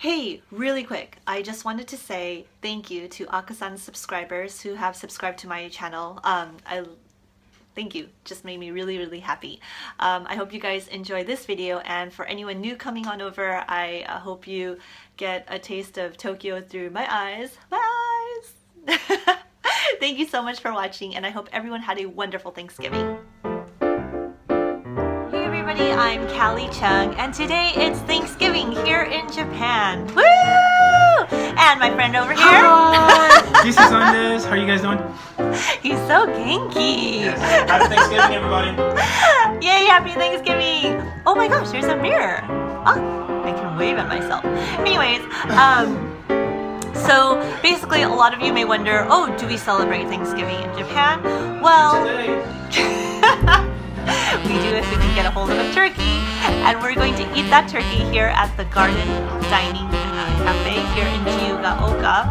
Hey, really quick, I just wanted to say thank you to Akasan subscribers who have subscribed to my channel. Thank you, just made me really happy. I hope you guys enjoy this video, and for anyone new coming on over, I hope you get a taste of Tokyo through my eyes. Thank you so much for watching, and I hope everyone had a wonderful Thanksgiving. Hey everybody, I'm Callie Chung, and today it's Thanksgiving here in Japan. Woo! And my friend over here. Hi! DC-san this. How are you guys doing? He's so ganky. Yes. Happy Thanksgiving, everybody. Yay, happy Thanksgiving. Oh my gosh, there's a mirror. Oh, I can wave at myself. Anyways, so basically a lot of you may wonder, oh, do we celebrate Thanksgiving in Japan? Well, we do if we can get a hold of a turkey, and we're going to eat that turkey here at the Garden Dining Cafe here in Jiyugaoka,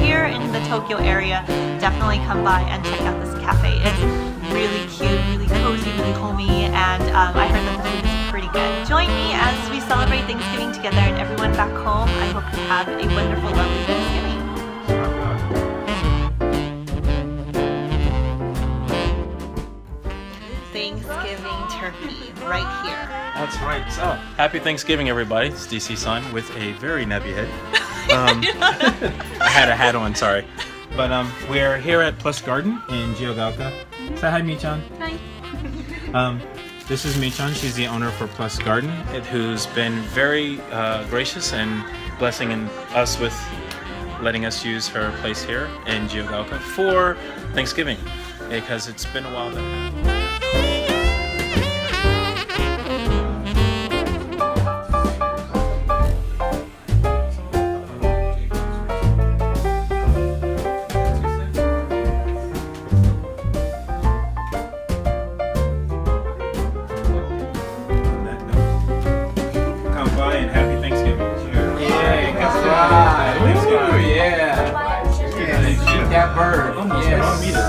here in the Tokyo area. Definitely come by and check out this cafe. It's really cute, really cozy, really homey, and I heard that the food is pretty good. Join me as we celebrate Thanksgiving together, and everyone back home, I hope you have a wonderful, lovely Thanksgiving. Thanksgiving turkey right here. That's right. So, happy Thanksgiving, everybody. It's DC-san with a very nappy head. I had a hat on, sorry. But we're here at Plus Garden in Jiyugaoka. Say hi, Mi-chan. Hi. This is Mi-chan. She's the owner for Plus Garden, who's been very gracious and blessing us with letting us use her place here in Jiyugaoka for Thanksgiving, because it's been a while that That bird. Oh, yes.